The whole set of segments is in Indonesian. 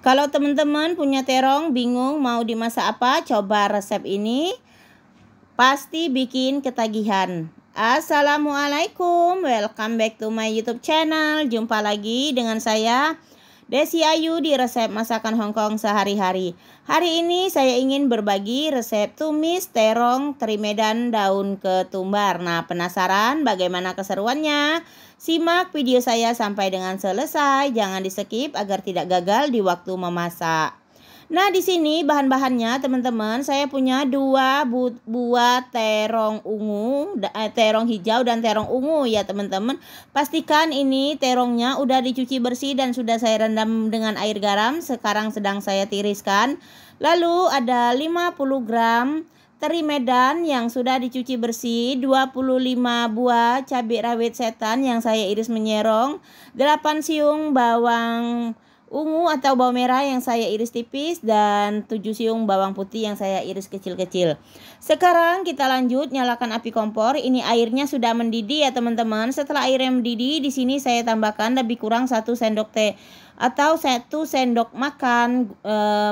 Kalau teman-teman punya terong, bingung mau dimasak apa, coba resep ini. Pasti bikin ketagihan. Assalamualaikum, welcome back to my YouTube channel. Jumpa lagi dengan saya, Desi Ayu, di resep masakan Hongkong sehari-hari. Hari ini saya ingin berbagi resep tumis terong teri Medan daun ketumbar. Nah, penasaran bagaimana keseruannya? Simak video saya sampai dengan selesai. Jangan di-skip agar tidak gagal di waktu memasak. Nah, di sini bahan-bahannya teman-teman, saya punya dua buah terong ungu, terong hijau dan terong ungu ya teman-teman. Pastikan ini terongnya udah dicuci bersih dan sudah saya rendam dengan air garam. Sekarang sedang saya tiriskan. Lalu ada 50 gram teri Medan yang sudah dicuci bersih, 25 buah cabai rawit setan yang saya iris menyerong, 8 siung bawang ungu atau bawang merah yang saya iris tipis, dan 7 siung bawang putih yang saya iris kecil-kecil. Sekarang kita lanjut, nyalakan api kompor. Ini airnya sudah mendidih ya teman-teman. Setelah airnya mendidih, di sini saya tambahkan lebih kurang 1 sendok teh atau 1 sendok makan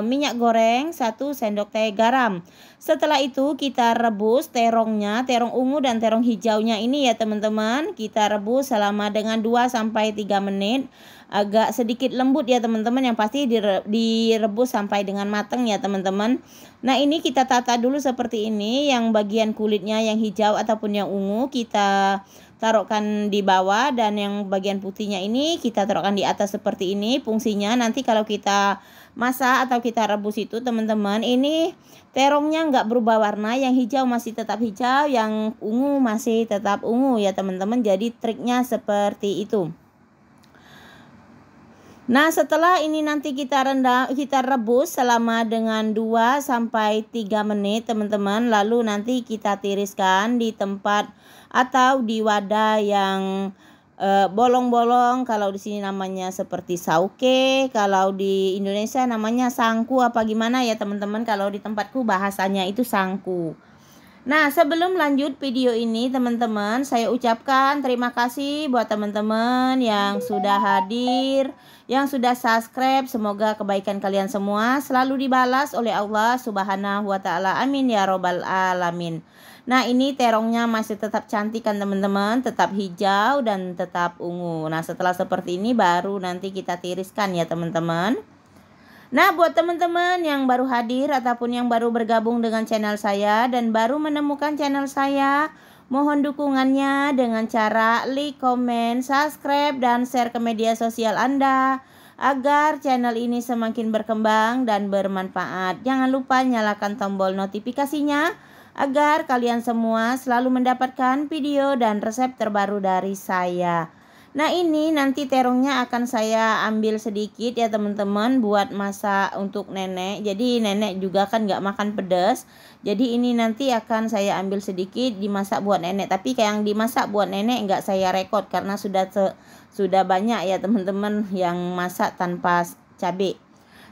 minyak goreng, 1 sendok teh garam. Setelah itu kita rebus terongnya, terong ungu dan terong hijaunya ini ya teman-teman. Kita rebus selama dengan 2-3 menit. Agak sedikit lembut ya teman-teman, yang pasti direbus sampai dengan matang ya teman-teman. Nah, ini kita tata dulu seperti ini. Yang bagian kulitnya yang hijau ataupun yang ungu kita taruhkan di bawah, dan yang bagian putihnya ini kita taruhkan di atas seperti ini. Fungsinya nanti kalau kita masak atau kita rebus itu teman-teman, ini terongnya nggak berubah warna. Yang hijau masih tetap hijau, yang ungu masih tetap ungu ya teman-teman. Jadi triknya seperti itu. Nah, setelah ini nanti kita rebus selama dengan 2 sampai 3 menit teman-teman. Lalu nanti kita tiriskan di tempat atau di wadah yang bolong-bolong. Kalau di sini namanya seperti sauke, kalau di Indonesia namanya sangku apa gimana ya teman-teman. Kalau di tempatku bahasanya itu sangku. Nah, sebelum lanjut video ini teman-teman, saya ucapkan terima kasih buat teman-teman yang sudah hadir, yang sudah subscribe. Semoga kebaikan kalian semua selalu dibalas oleh Allah Subhanahu wa Ta'ala. Amin ya Robbal Alamin. Nah, ini terongnya masih tetap cantik kan teman-teman, tetap hijau dan tetap ungu. Nah, setelah seperti ini baru nanti kita tiriskan ya teman-teman. Nah, buat teman-teman yang baru hadir ataupun yang baru bergabung dengan channel saya dan baru menemukan channel saya, mohon dukungannya dengan cara like, comment, subscribe, dan share ke media sosial Anda agar channel ini semakin berkembang dan bermanfaat. Jangan lupa nyalakan tombol notifikasinya agar kalian semua selalu mendapatkan video dan resep terbaru dari saya. Nah, ini nanti terongnya akan saya ambil sedikit ya teman-teman buat masak untuk nenek. Jadi nenek juga kan nggak makan pedas. Jadi ini nanti akan saya ambil sedikit dimasak buat nenek. Tapi kayak yang dimasak buat nenek nggak saya rekod karena sudah banyak ya teman-teman yang masak tanpa cabai.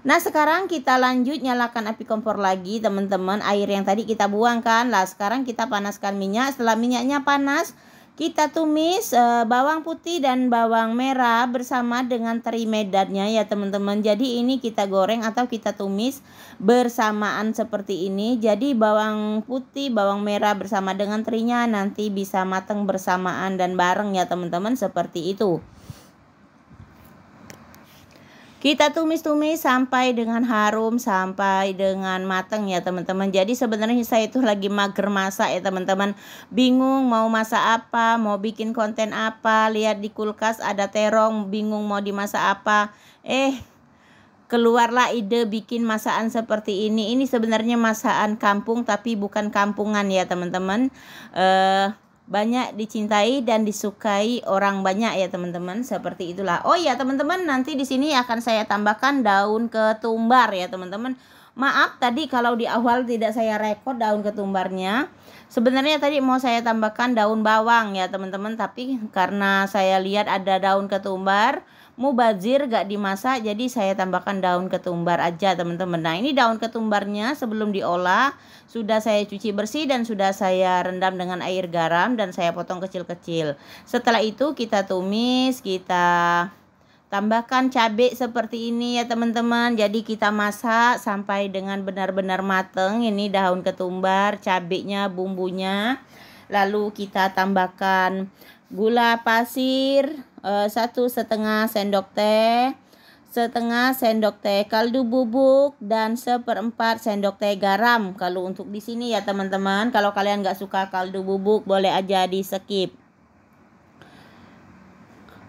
Nah, sekarang kita lanjut, nyalakan api kompor lagi teman-teman. Air yang tadi kita buang kan. Lah, sekarang kita panaskan minyak. Setelah minyaknya panas, kita tumis bawang putih dan bawang merah bersama dengan teri medannya ya teman-teman. Jadi ini kita goreng atau kita tumis bersamaan seperti ini. Jadi bawang putih, bawang merah bersama dengan terinya nanti bisa matang bersamaan dan bareng ya teman-teman, seperti itu. Kita tumis-tumis sampai dengan harum, sampai dengan matang ya teman-teman. Jadi sebenarnya saya itu lagi mager masak ya teman-teman. Bingung mau masak apa, mau bikin konten apa. Lihat di kulkas ada terong, bingung mau dimasak apa. Keluarlah ide bikin masakan seperti ini. Ini sebenarnya masakan kampung tapi bukan kampungan ya teman-teman. Banyak dicintai dan disukai orang banyak ya teman-teman, seperti itulah. Oh ya teman-teman, nanti di sini akan saya tambahkan daun ketumbar ya teman-teman. Maaf tadi kalau di awal tidak saya rekod daun ketumbarnya. Sebenarnya tadi mau saya tambahkan daun bawang ya teman-teman, tapi karena saya lihat ada daun ketumbar mubazir gak dimasak, jadi saya tambahkan daun ketumbar aja teman-teman. Nah, ini daun ketumbarnya sebelum diolah sudah saya cuci bersih dan sudah saya rendam dengan air garam dan saya potong kecil-kecil. Setelah itu kita tumis, kita Tambahkan cabai seperti ini ya teman-teman. Jadi kita masak sampai dengan benar-benar mateng. Ini daun ketumbar, cabainya, bumbunya. Lalu kita tambahkan gula pasir 1/2 sendok teh, setengah sendok teh kaldu bubuk, dan 1/4 sendok teh garam. Kalau untuk di sini ya teman-teman, kalau kalian nggak suka kaldu bubuk boleh aja di skip.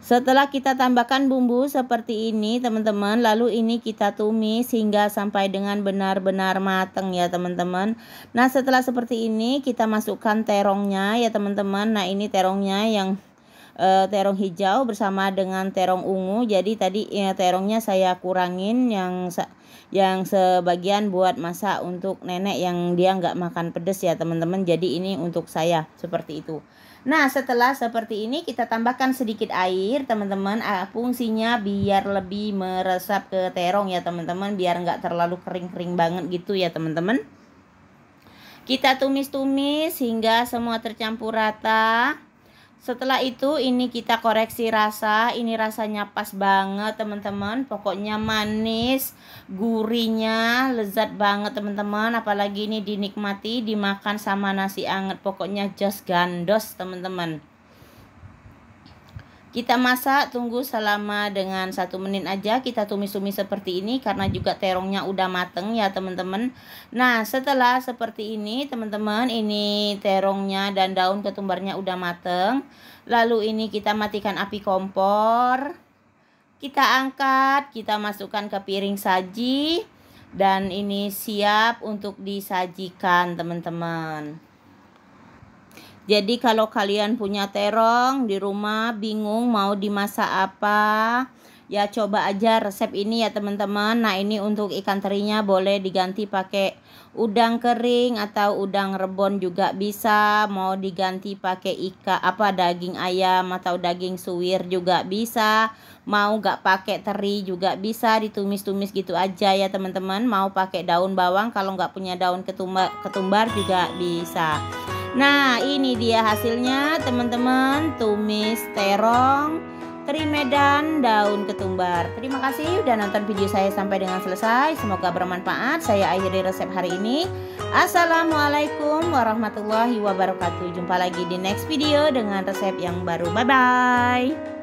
Setelah kita tambahkan bumbu seperti ini teman-teman, lalu ini kita tumis hingga sampai dengan benar-benar mateng ya teman-teman. Nah setelah seperti ini kita masukkan terongnya ya teman-teman. Nah ini terongnya yang terong hijau bersama dengan terong ungu. Jadi tadi terongnya saya kurangin yang sebagian buat masak untuk nenek yang dia nggak makan pedas ya teman-teman. Jadi ini untuk saya seperti itu. Nah setelah seperti ini kita tambahkan sedikit air teman-teman, fungsinya biar lebih meresap ke terong ya teman-teman, biar nggak terlalu kering-kering banget gitu ya teman-teman. Kita tumis-tumis hingga semua tercampur rata. Setelah itu ini kita koreksi rasa. Ini rasanya pas banget teman-teman, pokoknya manis, gurihnya lezat banget teman-teman. Apalagi ini dinikmati dimakan sama nasi anget, pokoknya just gandos teman-teman. Kita masak tunggu selama dengan 1 menit aja. Kita tumis-tumis seperti ini karena juga terongnya udah mateng ya teman-teman. Nah setelah seperti ini teman-teman, ini terongnya dan daun ketumbarnya udah mateng. Lalu ini kita matikan api kompor, kita angkat, kita masukkan ke piring saji, dan ini siap untuk disajikan teman-teman. Jadi kalau kalian punya terong di rumah bingung mau dimasak apa, ya coba aja resep ini ya teman-teman. Nah ini untuk ikan terinya boleh diganti pakai udang kering atau udang rebon juga bisa. Mau diganti pakai daging ayam atau daging suwir juga bisa. Mau gak pakai teri juga bisa, ditumis-tumis gitu aja ya teman-teman. Mau pakai daun bawang, kalau gak punya daun ketumbar juga bisa. Nah ini dia hasilnya teman-teman, tumis terong, teri medan, daun ketumbar. Terima kasih udah nonton video saya sampai dengan selesai. Semoga bermanfaat. Saya akhiri resep hari ini. Assalamualaikum warahmatullahi wabarakatuh. Jumpa lagi di next video dengan resep yang baru. Bye bye.